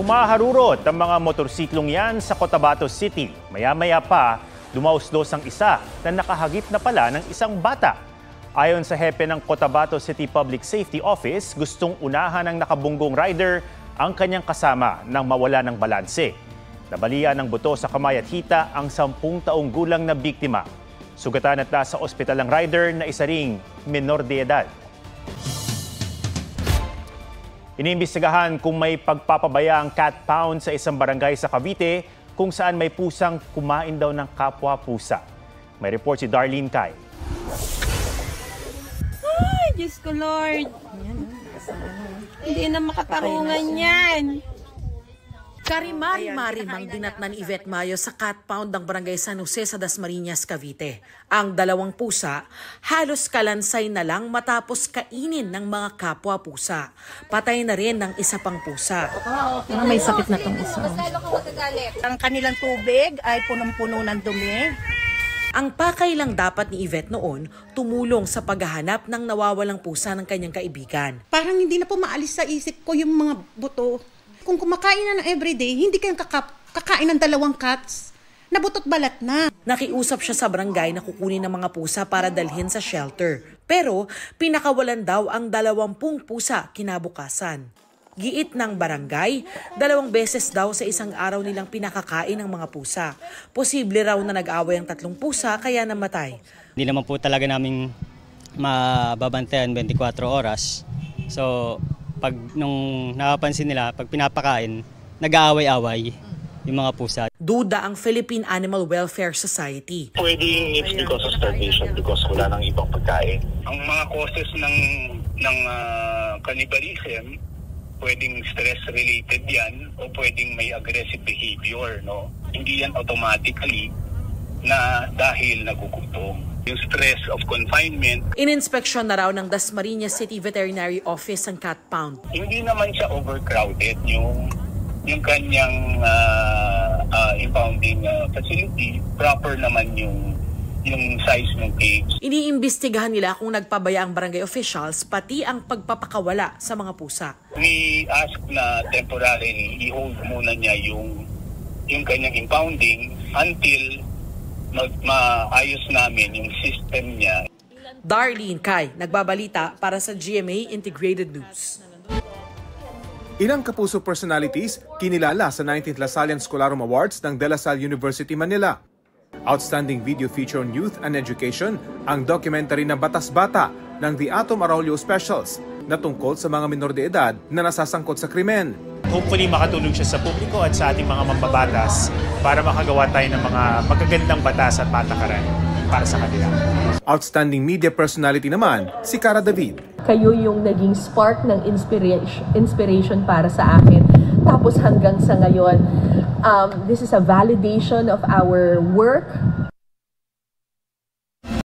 Humaharurot ang mga motorsiklong yan sa Cotabato City. Maya-maya pa, dumaos-dos ang isa na nakahagip na pala ng isang bata. Ayon sa hepe ng Cotabato City Public Safety Office, gustong unahan ng nakabunggong rider ang kanyang kasama nang mawala ng balanse. Nabalian ng buto sa kamay at hita ang 10 taong gulang na biktima. Sugatan at nasa ospital ang rider na isa ring menor de edad. Inimbestigahan kung may pagpapabaya ang cat pound sa isang barangay sa Cavite kung saan may pusang kumain daw ng kapwa-pusa. May report si Darlene Kai. Ay, Diyos ko Lord! Hindi na makatarungan yan. Karimari-marimang dinatnan ni Yvette Mayo sa cat pound ng barangay San Jose sa Dasmariñas, Cavite. Ang 2 pusa, halos kalansay na lang matapos kainin ng mga kapwa-pusa. Patay na rin ng isa pang pusa. May sakit na tong isa. Ang kanilang tubig ay punong-puno ng dumi. Ang pakay lang dapat ni Yvette noon, tumulong sa paghahanap ng nawawalang pusa ng kanyang kaibigan. Parang hindi na po maalis sa isip ko yung mga buto. Kung kumakain na ng everyday, hindi kayang kakain ng 2 cats. Nabutot balat na. Nakiusap siya sa barangay na kukunin ng mga pusa para dalhin sa shelter. Pero pinakawalan daw ang 20 pusa kinabukasan. Giit ng barangay, 2 beses daw sa isang araw nilang pinakakain ng mga pusa. Posible raw na nag-away ang 3 pusa kaya namatay. Hindi naman po talaga naming mababantayan 24 oras. So pag nung napapansin nila, pag pinapakain, nag-aaway-away yung mga pusa. Duda ang Philippine Animal Welfare Society. Pwedeng it's because of starvation, because wala nang ibang pagkain. Ang mga causes ng cannibalism, pwedeng stress-related yan o pwedeng may aggressive behavior. No? Hindi yan automatically na dahil nagugutom. Yung stress of confinement. Ininspeksyon na raw ng Dasmariñas City Veterinary Office ang cat pound. Hindi naman siya overcrowded yung kanyang impounding facility. Proper naman yung size ng cage. Iniimbestigahan nila kung nagpabaya ang barangay officials pati ang pagpapakawala sa mga pusa. We ask na temporarily i-hold muna niya yung kanyang impounding until maayos namin yung system niya. Darlene Kai, nagbabalita para sa GMA Integrated News. Ilang kapuso personalities kinilala sa 19th Lasalian Scholarum Awards ng De La Salle University, Manila. Outstanding video feature on youth and education ang documentary na Batas-Bata ng The Atom Arawlio Specials na tungkol sa mga minor de edad na nasasangkot sa krimen. Hopefully makatulong siya sa publiko at sa ating mga mambabatas para makagawa tayo ng mga magagandang batas at patakaran para sa kanila. Outstanding media personality naman, si Kara David. Kayo yung naging spark ng inspiration para sa akin. Tapos hanggang sa ngayon, this is a validation of our work.